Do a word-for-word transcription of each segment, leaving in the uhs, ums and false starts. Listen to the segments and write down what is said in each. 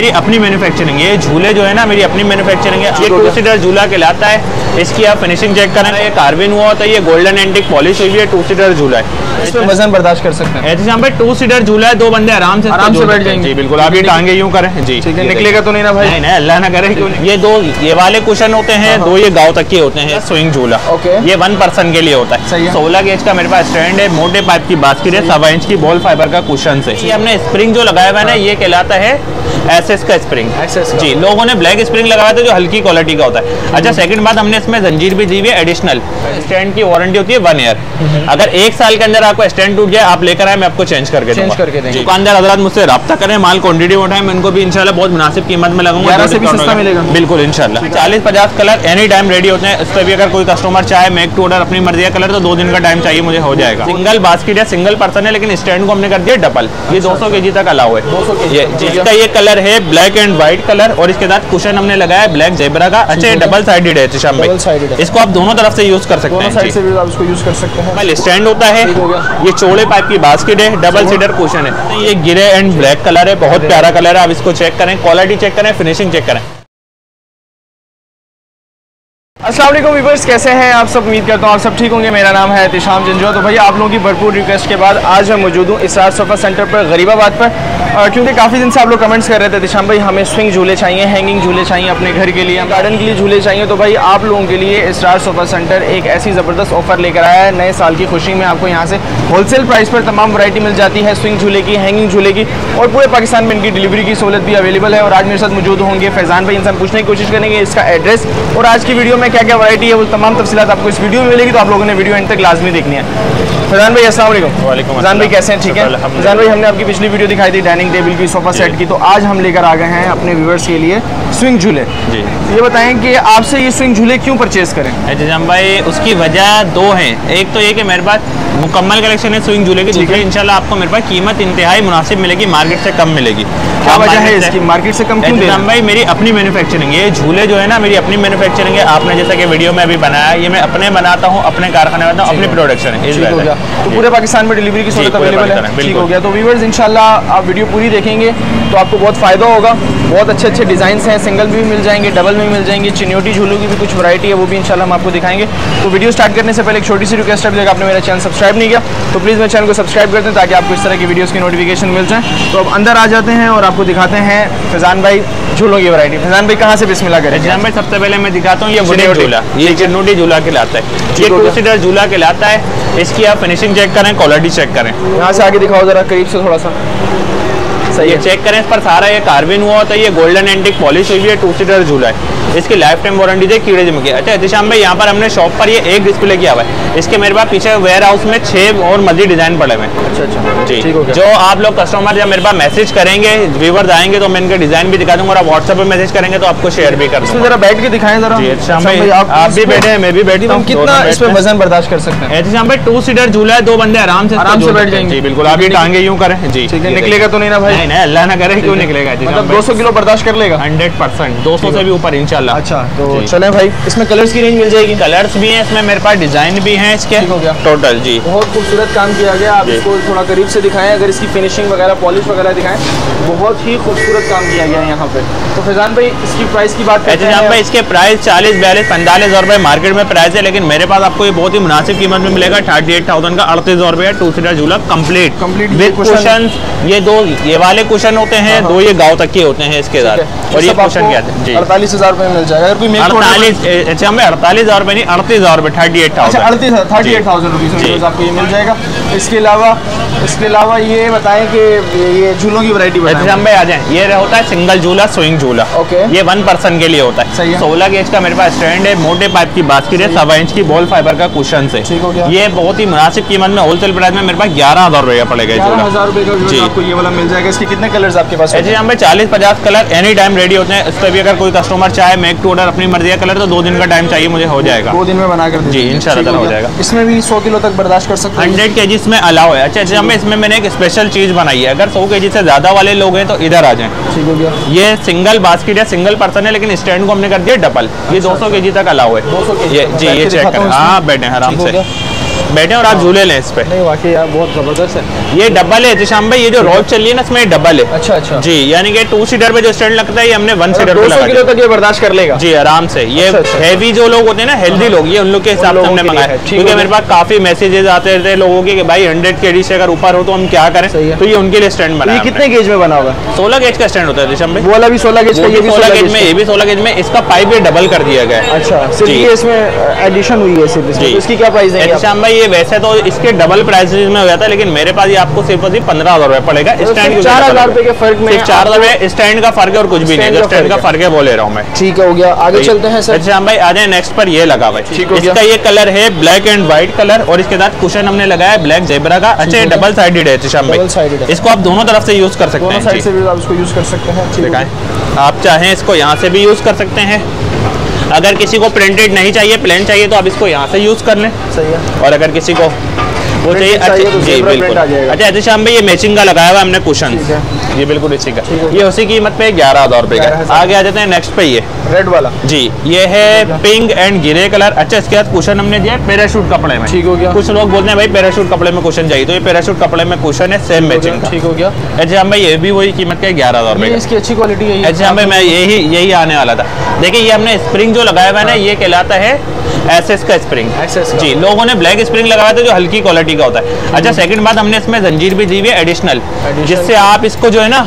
मेरी अपनी मैन्युफैक्चरिंग है, झूले जो है ना मेरी अपनी मैन्युफैक्चरिंग है। ये टू सीटर झूला कहलाता है, इसकी आप फिनिशिंग चेक करें, ये कार्विन हुआ होता है, ये गोल्डन एंटिक पॉलिश हुई है, टू सीटर झूला है। इसमें वजन बर्दाश्त कर सकते हैं एहतिशाम भाई, टू सीटर झूला है, दो बंदे आराम से आराम से बैठ जाएंगे। जी बिल्कुल, आप ये टांगे यूँ करें जी, निकलेगा तो नहीं ना भाई? नहीं, अल्लाह ना करे। ये दो ये वाले कुशन होते हैं, दो ये गाँव तक के होते हैं। स्विंग झूला ये वन पर्सन के लिए होता है। सोलह गेज का मेरे पास स्टैंड है, मोटे पाइप की बास्केट है, सवा इंच की बॉल फाइबर का कुशन से। ये हमने स्प्रिंग जो लगाया हुआ है ना, ये कहलाता है एसएस का स्प्रिंग। एसएस जी, लोगों ने ब्लैक स्प्रिंग लगाया था जो हल्की क्वालिटी का होता है। अच्छा, सेकंड बात, हमने इसमें जंजीर भी दी हुई है एडिशनल। स्टैंड की वारंटी होती है वन ईयर, अगर एक साल के अंदर आपका स्टैंड टूट जाए आप लेकर आए, मैं आपको चेंज करके दूंगा। दुकानदार हजरात मुझसे रब्ता करें, माल क्वांटिटी उठाएं, मैं उनको भी इंशाल्लाह बहुत मुनासिब कीमत में लगाऊंगा। बिल्कुल इंशाल्लाह चालीस पचास कलर एनी टाइम रेडी होते हैं। इस पर भी अगर कोई कस्टमर चाहे मेक टू ऑर्डर अपनी मर्जी का कलर, तो दो दिन का टाइम चाहिए मुझे, हो जाएगा। सिंगल बास्केट है, सिंगल पर्सन है, लेकिन स्टैंड को हमने कर दिया डबल। ये दो सौ के जी तक अलाउ है। इसका ये कलर है ब्लैक एंड व्हाइट कलर, और इसके साथ कुशन हमने लगाया है ब्लैक जेब्रा का। अच्छा, डबल साइडेड है एहतिशाम भाई, इसको आप दोनों तरफ से यूज कर सकते हैं, साइड से भी आप इसको यूज कर सकते हैं। भाई स्टैंड होता है, ये चौड़े पाइप की बास्केट है, डबल सीटर कुशन है। ये ग्रे एंड ब्लैक कलर है, बहुत प्यारा कलर है। आप इसको चेक करें, क्वालिटी चेक करें, फिनिशिंग चेक करें। अस्सलाम वालेकुम व्यूअर्स, कैसे हैं आप सब? उम्मीद करता हूँ आप सब ठीक होंगे। मेरा नाम है एहतिशाम जंजुआ। तो भैया आप लोगों की भरपूर रिक्वेस्ट के बाद आज मैं मौजूद हूँ इसार सोफा सेंटर पर, गरीबाबाद पर, क्योंकि काफ़ी दिन से आप लोग कमेंट्स कर रहे थे एहतिशाम भाई हमें स्विंग झूले चाहिए, हैंगिंग झूले चाहिए, अपने घर के लिए, गार्डन के लिए झूले चाहिए। तो भाई आप लोगों के लिए इसार सोफा सेंटर एक ऐसी ज़बरदस्त ऑफर लेकर आया है। नए साल की खुशी में आपको यहाँ से होलसेल प्राइस पर तमाम वैरायटी मिल जाती है, स्विंग झूले की, हैंगिंग झूले की, और पूरे पाकिस्तान में इनकी डिलीवरी की सहूलत भी अवेलेबल है। और आज मेरे साथ मौजूद होंगे फैज़ान भाई, इनसे पूछने की कोशिश करेंगे इसका एड्रेस, और आज की वीडियो में क्या क्या वैरायटी है वो तमाम तफसीलात आपको इस वीडियो में मिलेगी। तो आप लोगों ने वीडियो एंड तक लाजमी देखनी है। फैज़ान भाई अस्सलाम वालेकुम। फैज़ान भाई कैसे हैं? ठीक है फैज़ान भाई, हमने आपकी पिछली वीडियो दिखाई थी डाइनिंग टेबल की, सोफा सेट की, तो आज हम लेकर आ गए हैं अपने व्यूअर्स के लिए स्विंग झूले। जी ये बताएं कि आपसे ये स्विंग झूले क्यों परचेज करें एहतिशाम भाई? उसकी वजह दो हैं। एक तो ये कि मेरे पास मुकम्मल कलेक्शन है स्विंग झूले की, दूसरे इंशाल्लाह आपको मेरे पास कीमत इंतहाई मुनासिब मिलेगी, मार्केट से कम मिलेगी। क्या वजह है इसकी? मार्केट से कम क्यों? एहतिशाम भाई मेरी अपनी मैन्युफैक्चरिंग है, झूले जो है ना मेरी अपनी मैन्युफैक्चरिंग है। आपने जैसा कि वीडियो में अभी बनाया, ये मैं अपने बनाता हूँ, अपने कारखाने में बनाता हूँ, अपनी प्रोडक्शन है। ठीक हो गया, तो पूरे पाकिस्तान में डिलीवरी की सहूलत अवेलेबल है। ठीक हो गया, तो व्यूअर्स इंशाल्लाह आप वीडियो पूरी देखेंगे तो आपको बहुत फ़ायदा होगा। बहुत अच्छे अच्छे डिज़ाइंस हैं, सिंगल भी मिल जाएंगे, डबल भी मिल जाएंगे, चिन्योटी झूलों की भी कुछ वैरायटी है, वो भी इंशाल्लाह हम आपको दिखाएंगे। तो वीडियो स्टार्ट करने से पहले एक छोटी सी रिक्वेस्ट है, अभी तक आपने मेरा चैनल सब्सक्राइब नहीं किया तो प्लीज़ मेरे चैनल को सब्सक्राइब कर दें ताकि आपको इस तरह की वीडियोज़ की नोटिफिकेशन मिल जाए। तो अब अंदर आ जाते हैं और आपको दिखाते हैं फैज़ान भाई झूलों की वैरायटी। फैज़ान भाई कहाँ से बिस्मिल्लाह करें? फैज़ान भाई सबसे पहले मैं दिखाता हूँ ये वुडन झूला, ये चिन्नोटी झूला कहलाता है, ये टू सीटर झूला कहलाता है। इसकी आप फिनिशिंग चेक करें, क्वालिटी चेक करें। यहाँ से आगे दिखाओ जरा करीब से थोड़ा सा, सही है, चेक करें। इस पर सारा ये कार्बिन हुआ होता है, ये गोल्डन एंटिक पॉलिश हुई है, टू सीटर झूला है। इसकी लाइफ टाइम वारंटी है, कीड़े जम के। अच्छा एहतिशाम भाई यहाँ पर हमने शॉप पर ये एक डिस्प्ले किया हुआ है, इसके मेरे पास पीछे वेयर हाउस में छः और मजीद डिजाइन पड़े हुए हैं। अच्छा अच्छा जी, जो आप लोग कस्टमर जब मेरे पास मैसेज करेंगे, व्यूवर्स आएंगे तो मैं इनके डिजाइन भी दिखा दूंगा, और व्हाट्सएप पर मैसेज करेंगे तो आपको शेयर भी कर दूँगा। जरा बैठ के दिखाएं जरा। एहतिशाम भाई आप भी बैठे हैं, मैं भी बैठी हूँ, कितना इसमें वजन बर्दाश्त कर सकते हैं? एहतिशाम भाई टू सीटर झूला है, दो बंदे आराम से आराम से बैठ जाएंगे। बिल्कुल, आप ये टांगे यूँ करें जी, निकलेगा तो नहीं ना भाई? नहीं, अल्लाह ना करे क्यों निकलेगा, मतलब दो सौ किलो बर्दाश्त कर लेगा हंड्रेड परसेंट, दो सौ से भी ऊपर इंशाल्लाह। अच्छा तो चलें भाई, इसमें कलर्स की रेंज मिल जाएगी, कलर्स भी हैं इसमें मेरे पास, डिजाइन भी हैं इसके। हो गया टोटल जी, बहुत खूबसूरत काम किया गया। आप इसको थोड़ा करीब से दिखाएं, अगर इसकी फिनिशिंग वगैरह पॉलिश वगैरह दिखाएं, बहुत ही खूबसूरत काम किया गया है यहाँ पे। तो फैज़ान भाई इसकी प्राइस की बात करते हैं। भाई इसके प्राइस चालीस बयालीस पैंतालीस हज़ार रुपये मार्केट में प्राइस है, लेकिन मेरे पास आपको ये बहुत ही मुनासिब कीमत में मिलेगा थर्टी एट थाउजेंड का, अड़तीस हज़ार रुपये टू सीटर झूला कम्प्लीट कम्प्लीट विद कुशन। ये दो ये वाले कुशन होते हैं, दो ये गाँव तक के होते हैं इसके साथ, और ये कुशन क्या अड़तालीस हज़ार रुपये मिल जाएगा। अड़तालीस हमें अड़तालीस हज़ार रुपये नहीं अड़तीस हज़ार रुपये थर्टी एट थाउजेंड अड़तीस थर्टी एट थाउजेंड रुपीज़ आपको ये मिल जाएगा। इसके अलावा इसके अलावा ये बताएं कि ये झूलों की वैरायटी एहतिशाम भाई आ जाए। ये होता है सिंगल झूला, स्विंग झूला, ओके, ये वन पर्सन के लिए होता है। सोलह गेज का मेरे पास स्टैंड है, मोटे पाइप की बास्केट है, सवा इंच की बॉल फाइबर का कुशन से। ये बहुत ही मुनासिब कीमत में होलसेल प्राइस में मेरे पास ग्यारह हज़ार रुपये का पड़ेगा। ग्यारह हज़ार रुपये का जी आपको ये वाला मिल जाएगा। इसके कितने कलर्स आपके पास? एहतिशाम भाई चालीस पचास कलर एनी टाइम रेडी होते हैं। इस पर भी अगर कोई कस्टमर चाहे मेक टू ऑर्डर अपनी मर्जी का कलर, तो दो दिन का टाइम चाहिए मुझे, हो जाएगा, दो दिन में बना कर जी इंशाल्लाह हो जाएगा। इसमें भी सौ किलो तक बर्दाश्त कर सकते हैं, हंड्रेड के जी इसमें अलाउ है। अच्छा अच्छा, मैं इसमें मैंने एक स्पेशल चीज़ बनाई है, अगर सौ के जी से ज़्यादा वाले लोग हैं तो इधर आ जाएं। ठीक हो गया, ये सिंगल बास्केट है, सिंगल पर्सन है, लेकिन स्टैंड को हमने कर दिया डबल। ये दो सौ के जी तक अलाउ है जी। ये चेक कर, हाँ बैठे आराम से। बैठे और आप झूले लें इस पे। नहीं वाकई यार बहुत जबरदस्त है। ये डबल है एहतिशाम भाई, ये जो रोड चल रही है ना इसमें डबल है। अच्छा अच्छा जी, यानी कि टू सीटर पे जो स्टैंड लगता है ये हमने वन सीटर पे लगाया। दो सौ किलो तक ये बर्दाश्त कर लेगा जी आराम से। ये हैवी जो लोग होते हैं ना हेल्दी लोग, ये उन लोग के हिसाब से हमने मंगाया है, क्योंकि मेरे पास काफी मैसेजेस आते रहते हैं लोगों के कि भाई हंड्रेड केजी से अगर ऊपर हो तो हम क्या करें, तो ये उनके लिए स्टैंड बनाया। कितने गेज में बना होगा? सोलह गेज का स्टैंड होता है एहतिशाम भाई, वाला भी सोलह गेज का, ये भी सोलह गेज में, ये भी सोलह गेज में। इसका पाइप ये डबल कर दिया गया है। अच्छा सिर्फ ये इसमें एडिशन हुई है सिर्फ इसमें, इसकी क्या प्राइस है एहतिशाम भाई? ये वैसे तो इसके डबल प्राइस में हो जाता है, लेकिन मेरे पास ये आपको सिर्फ और सिर्फ पंद्रह हजार रुपए पड़ेगा। स्टैंड चार हजार रुपए के फर्क में, चार हजार स्टैंड का फर्क है और कुछ भी नहीं, स्टैंड का फर्क है वो ले रहा हूँ मैं। ठीक हो गया, आगे चलते हैं सर। एहतिशाम भाई आ जाए नेक्स्ट पर। ये लगा भाई, इसका ये कलर है ब्लैक एंड व्हाइट कलर, और इसके साथ कुशन हमने लगाया है ब्लैक जेब्रा का। अच्छा ये डबल साइडेड है एहतिशाम भाई, इसको आप दोनों तरफ से यूज कर सकते हैं। यूज कर सकते हैं आप, चाहें इसको यहाँ से भी यूज कर सकते हैं। अगर किसी को प्रिंटेड नहीं चाहिए प्लेन चाहिए तो आप इसको यहाँ से यूज कर लें। सही है। और अगर किसी को वो चाहिए, चाहिए तो जी बिल्कुल। अच्छा एहतिशाम भाई ये मैचिंग का लगाया हुआ हमने कुशन, ये बिल्कुल इसी का, ये उसी कीमत पे ग्यारह हजार रुपए का। आगे आ जाते हैं नेक्स्ट पे। ये रेड वाला जी, ये है पिंक एंड ग्रे कलर। अच्छा इसके बाद कुशन हमने दिया पैराशूट कपड़े में। ठीक हो गया। कुछ लोग बोलते हैं भाई पैराशूट कपड़े में कुशन चाहिए, तो ये पैराशूट कपड़े में कुशन है सेम मैचिंग। ठीक हो गया। एहतिशाम भाई ये भी वही कीमत का ग्यारह हजार रुपए, इसकी अच्छी क्वालिटी है। एहतिशाम भाई मैं यही यही आने वाला था। देखिये ये हमने स्प्रिंग जो लगाया हुआ है ना, ये कहलाता है एसएस का स्प्रिंग। एसएस जी, लोगों ने ब्लैक स्प्रिंग लगाया था जो हल्की क्वालिटी का होता है। अच्छा सेकंड बात, हमने इसमें जंजीर भी दी हुई है एडिशनल, जिससे आप इसको जो है ना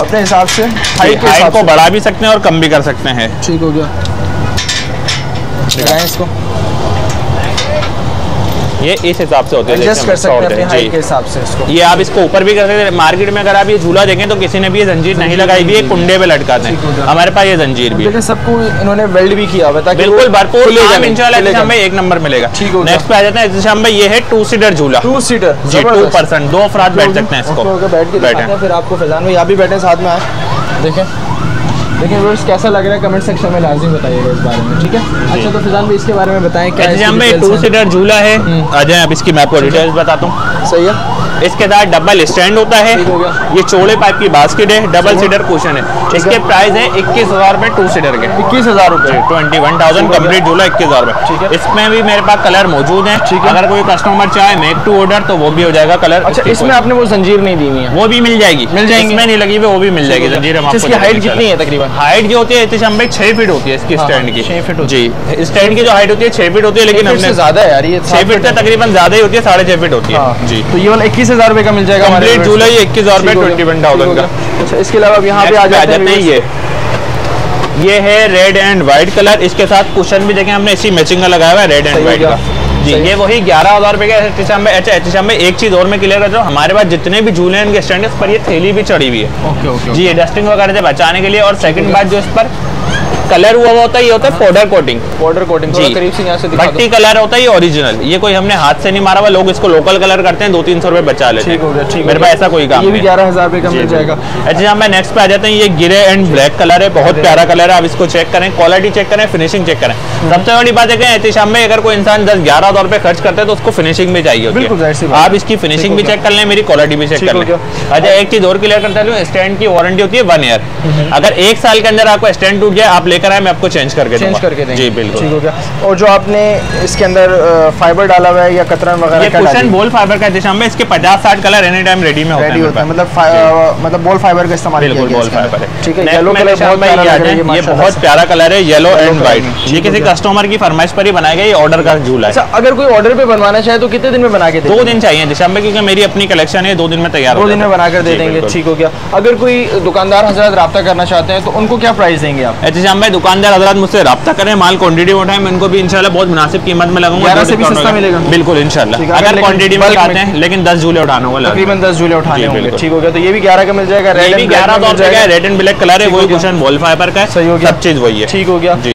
अपने हिसाब से हाइट को बढ़ा भी सकते हैं और कम भी कर सकते हैं। ठीक हो गया। लगाएं इसको, ये इस हिसाब से होते हैं, एडजस्ट कर सकते हैं हाइट के हिसाब से इसको। ये आप इसको ऊपर भी कर सकते हैं। मार्केट में अगर आप ये झूला देखें तो किसी ने भी ये जंजीर नहीं लगाई हुई है, कुंडे पे लटकाते हैं, हमारे पास ये जंजीर भी है। सबको इन्होंने वेल्ड भी किया हुआ था बिल्कुल भरपूर, इंशाल्लाह एक नंबर मिलेगा। नेक्स्ट पे आ जाते हैं एहतिशाम भाई, ये है टू सीटर झूला। टू सीटर जी, टू पर्सन दो अफराद बैठ सकते हैं इसको। बैठ बैठे फिर आपको फैजान भाई आप भी बैठे साथ में आए। देखें लेकिन व्यूअर्स कैसा लग रहा है कमेंट सेक्शन में लाजिम बताइएगा इस बारे में, ठीक है। अच्छा तो फिजान भाई इसके बारे में बताएं क्या है? एहतिशाम भाई टू सीटर झूला है, आ जाए आप इसकी मैं आपको डिटेल्स बताता हूँ। सही है। इसके साथ डबल स्टैंड होता है, ये चौड़े पाइप की बास्केट है, डबल सीटर कुशन है। इसके प्राइस है इक्कीस हजार रुपए टू सीटर के, इक्कीस हजार रुपए ट्वेंटी वन थाउजेंड कम्प्लीट झूला इक्कीस हजार रुपए। इसमें भी मेरे पास कलर मौजूद है, अगर कोई कस्टमर चाहे मेक टू ऑर्डर तो वो भी हो जाएगा कलर। अच्छा इसमें आपने वो जंजीर नहीं दी हुई है? वो भी मिल जाएगी, मिल जाएगी, नहीं लगी हुई वो भी मिल जाएगी जंजीर। इसकी हाइट कितनी है तकरीबन? हाइट जो होती है एहतिशाम भाई छह फीट होती है इसकी। हाँ, स्टैंड की छह फीट होती है। जी स्टैंड की जो हाइट होती है छह फीट होती है, लेकिन हमने ज्यादा है यार, ये छह फीट से तकरीबन ज्यादा ही होती है, साढ़े छह फीट होती है। हाँ, जी तो ये वाला इक्कीस हजार रुपए का मिल जाएगा हमारे झूला, ये इक्कीस हजार रुपए ट्वेंटी वन थाउजेंड का। अच्छा इसके अलावा अब यहाँ पे आ जाते हैं ये ये है रेड एंड व्हाइट कलर, इसके साथ कुशन भी देखें हमने इसी मैचिंग का लगाया हुआ है रेड एंड व्हाइट का जी। ये वही ग्यारह हजार रुपए का एहतिशाम भाई। अच्छा एहतिशाम भाई एक चीज और मैं क्लियर कर रहा हूँ, हमारे पास जितने भी झूले हैं इनके स्टैंड पर ये थैली भी चढ़ी हुई है। ओके ओके जी, डस्टिंग वगैरह से बचाने के लिए। और सेकंड बात जो इस पर कलर हुआ होता है ये होता है पाउडर कोटिंग, पाउडर कोटिंग जी, करीब से यहाँ से भट्टी कलर होता है ये ओरिजिनल, ये कोई हमने हाथ से नहीं मारा हुआ। लोग इसको लोकल कलर करते हैं, दो तीन सौ रुपए बचा लेते हैं, मेरे पास ऐसा कोई काम नहीं। ग्यारह हजार रुपए का मिल जाएगा। अच्छा हम नेक्स्ट पे आ जाते हैं, ये ग्रे एंड ब्लैक कलर है, बहुत प्यारा कलर है। आप इसको चेक करें, क्वालिटी चेक करें, फिनिशिंग चेक करें। सबसे बड़ी बात है एहतिशाम में अगर कोई इंसान दस ग्यारह हजार रुपए खर्च करता है तो उसको फिनिशिंग भी चाहिए, आप इसकी फिनिशिंग भी चेक कर लें, मेरी क्वालिटी भी चेक कर लें। अच्छा एक चीज और क्लियर करता है, स्टैंड की वारंटी होती है वन ईयर, अगर एक साल के अंदर आपका स्टैंड टूट गया आप लेकर आए मैं आपको चेंज करके चेंज करके देंगे। जी बिल्कुल। ठीक हो गया। और जो आपने इसके अंदर फाइबर डाला हुआ है या कतरन वगैरह का, कुशन बोल फाइबर का एहतिशाम में, इसके पचास साठ कलर एनी टाइम रेडी में होता है, मतलब मतलब बोल फाइबर का इस्तेमाल किया गया है। ठीक है। येलो कलर बहुत प्यारा कलर है, येलो एंड व्हाइट, ये किसी कस्टमर की फरमाइश पर ही बनाया गया, ये ऑर्डर का झूला है। अगर कोई ऑर्डर पे बनवाना चाहे तो कितने दिन में बना के देंगे? दो दिन चाहिए एहतिशाम में, क्योंकि मेरी अपनी कलेक्शन है, दो दिन में तैयार दो दिन में बनाकर दे देंगे। ठीक हो गया। अगर कोई दुकानदार हजरत रब्ता करना चाहते हैं तो उनको क्या प्राइस देंगे आप? एहतिशाम भाई दुकानदार हजरात मुझसे रब्ता करें, माल क्वांटिटी उठाएं, मैं उनको भी इंशाल्लाह बहुत मुनासिब कीमत में लगाऊंगा, ग्यारह से भी सस्ता मिलेगा बिल्कुल इंशाल्लाह, अगर क्वांटिटी में लगाते हैं। लेकिन दस झूले उठाने होगा, तकरीबन दस झूले उठाने होंगे। ठीक हो गया। तो ये भी ग्यारह का मिल जाएगा, रेड एंड ब्लैक कलर है, वही कुशन वॉल फाइबर का, सब चीज वही है। ठीक हो गया।